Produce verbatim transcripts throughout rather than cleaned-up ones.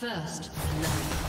First love.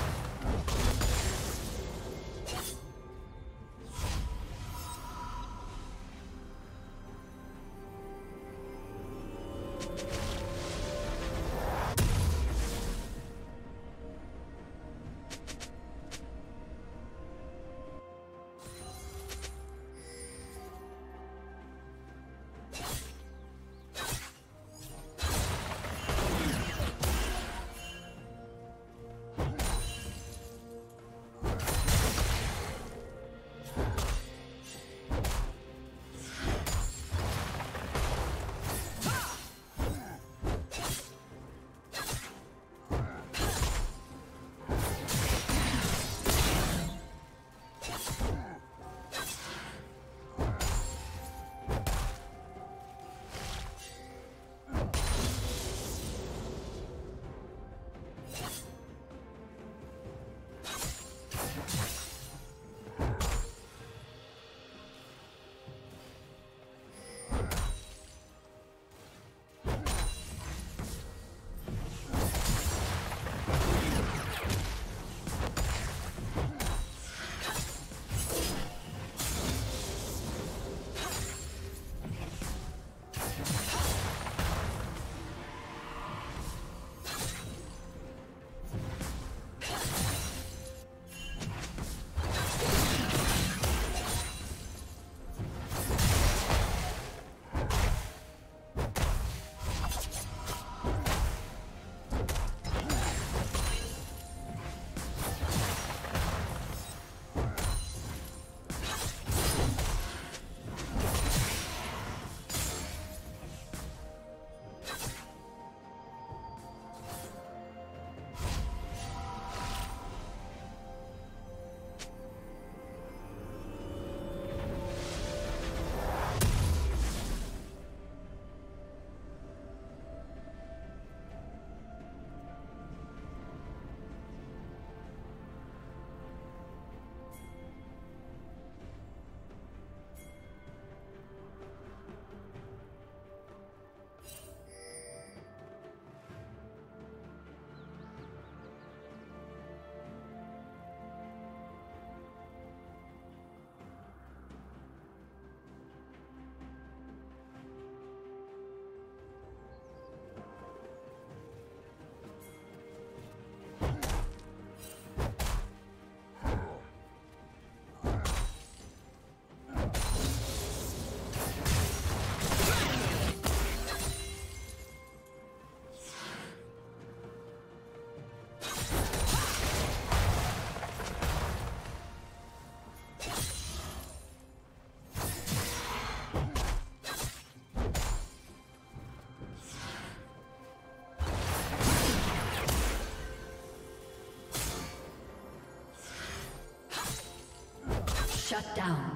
Shut down.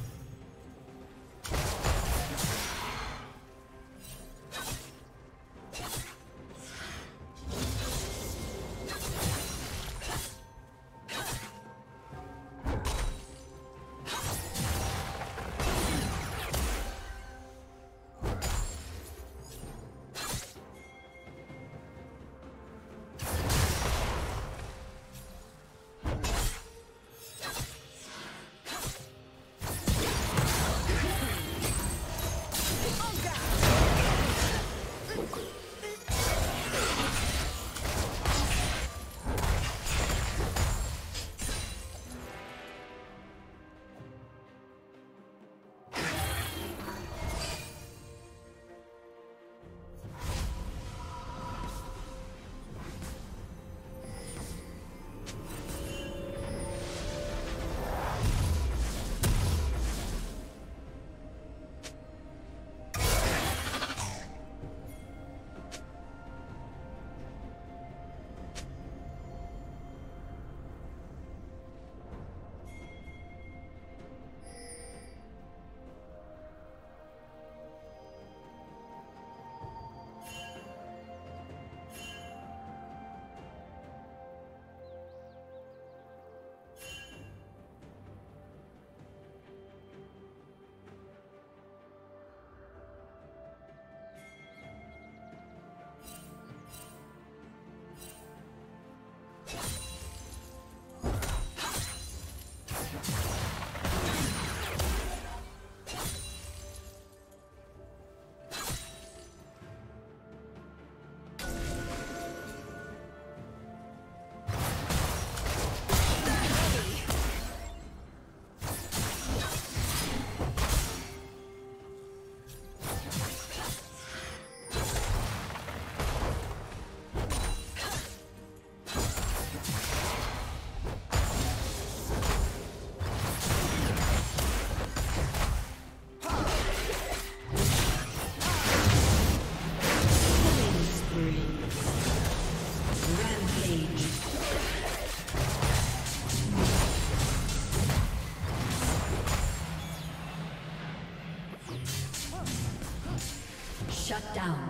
Shut down.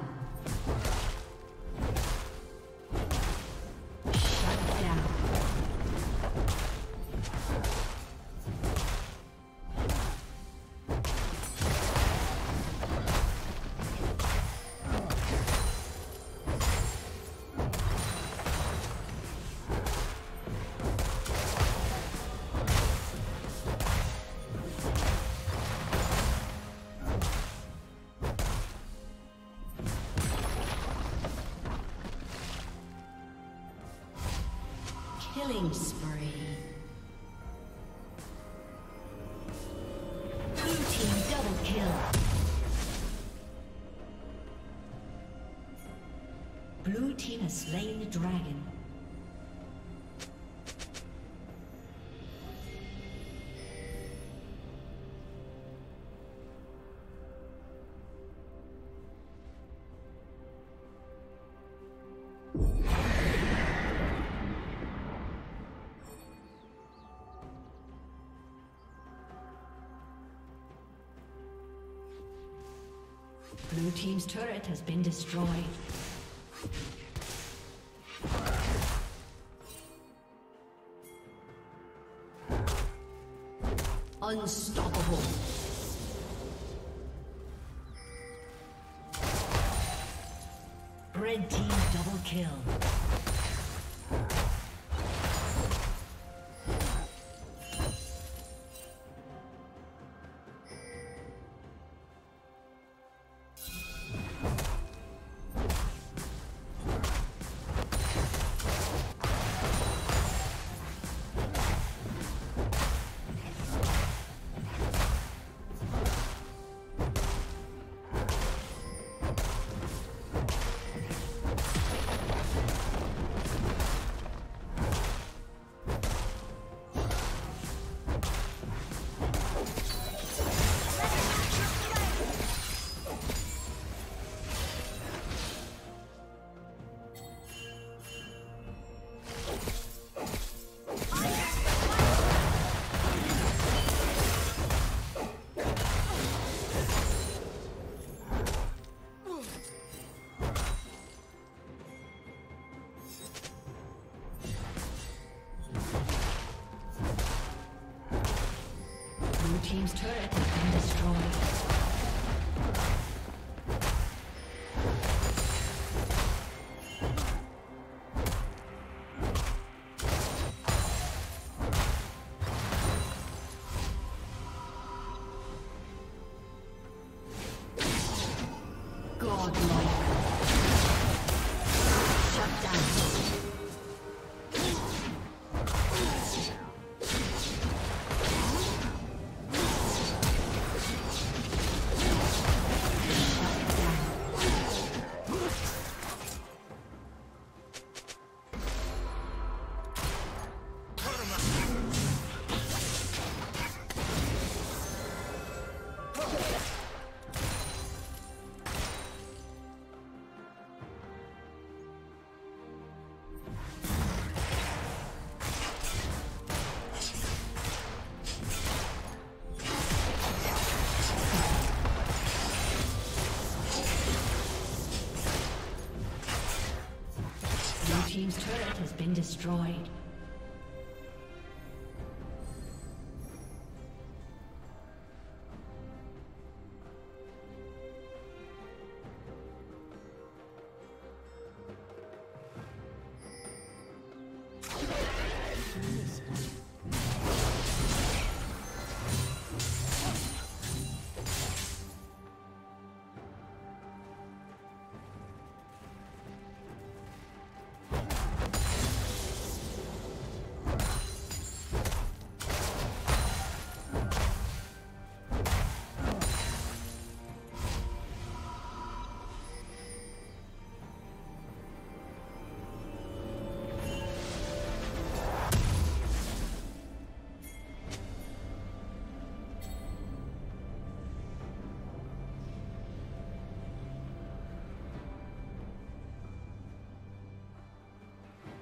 Killing spree. Blue team double kill. Blue team has slain the dragon. Blue team's turret has been destroyed. Unstoppable. Red team double kill. team's turret has been destroyed. Team's turret has been destroyed.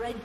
Red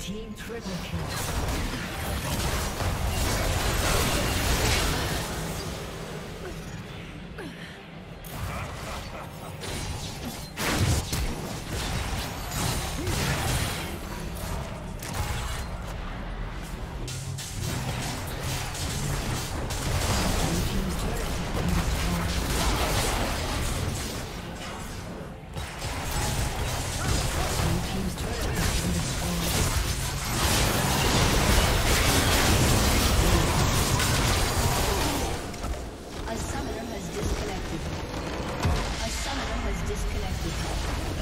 Team triple kill. disconnected.